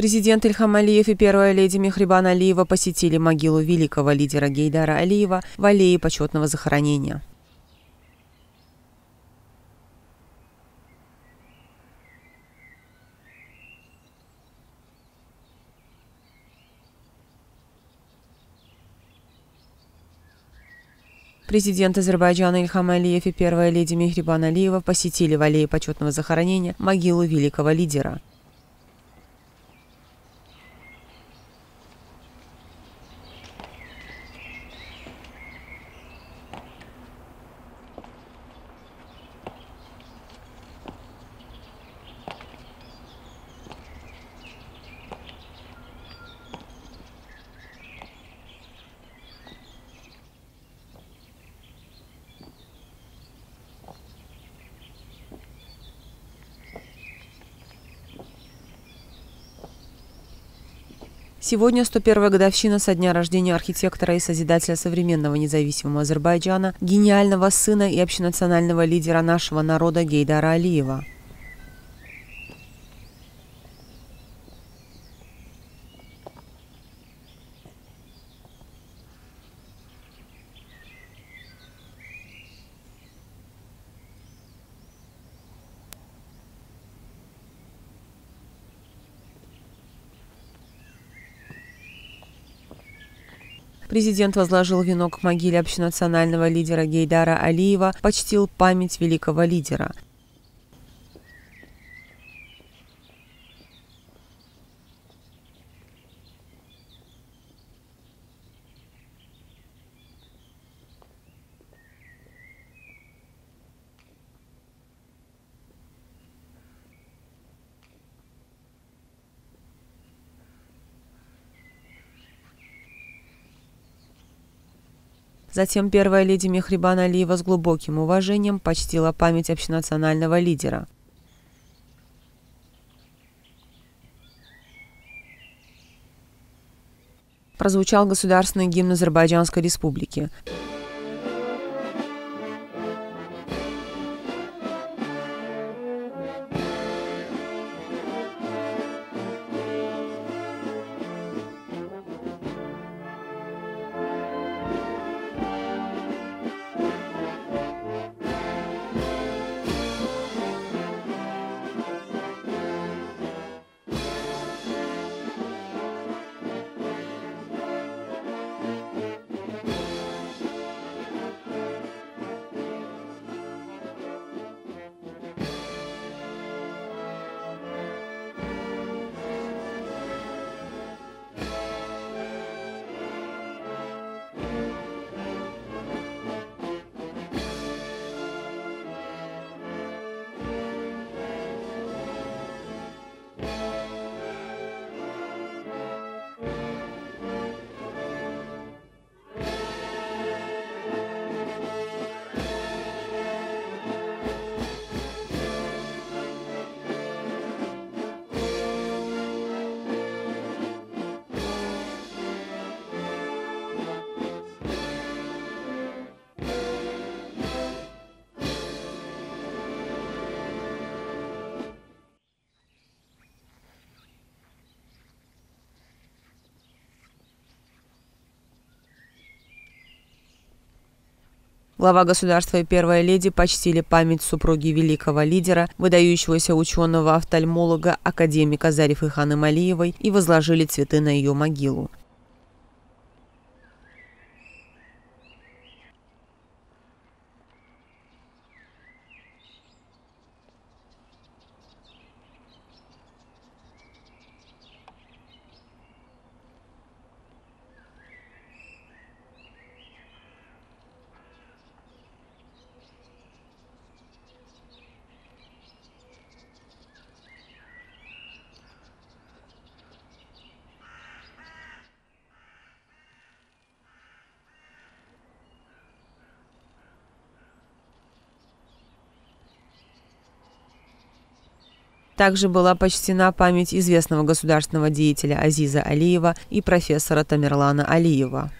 Президент Ильхам Алиев и первая леди Мехрибан Алиева посетили могилу великого лидера Гейдара Алиева в аллее почетного захоронения. Президент Азербайджана Ильхам Алиев и первая леди Мехрибан Алиева посетили в аллее почетного захоронения могилу великого лидера. Сегодня 101-я годовщина со дня рождения архитектора и созидателя современного независимого Азербайджана, гениального сына и общенационального лидера нашего народа Гейдара Алиева. Президент возложил венок к могиле общенационального лидера Гейдара Алиева, почтил память великого лидера. Затем первая леди Мехрибан Алиева с глубоким уважением почтила память общенационального лидера. Прозвучал государственный гимн Азербайджанской Республики. Глава государства и первая леди почтили память супруги великого лидера, выдающегося ученого-офтальмолога, академика Зарифа Ханым Малиевой, и возложили цветы на ее могилу. Также была почтена память известного государственного деятеля Азиза Алиева и профессора Тамерлана Алиева.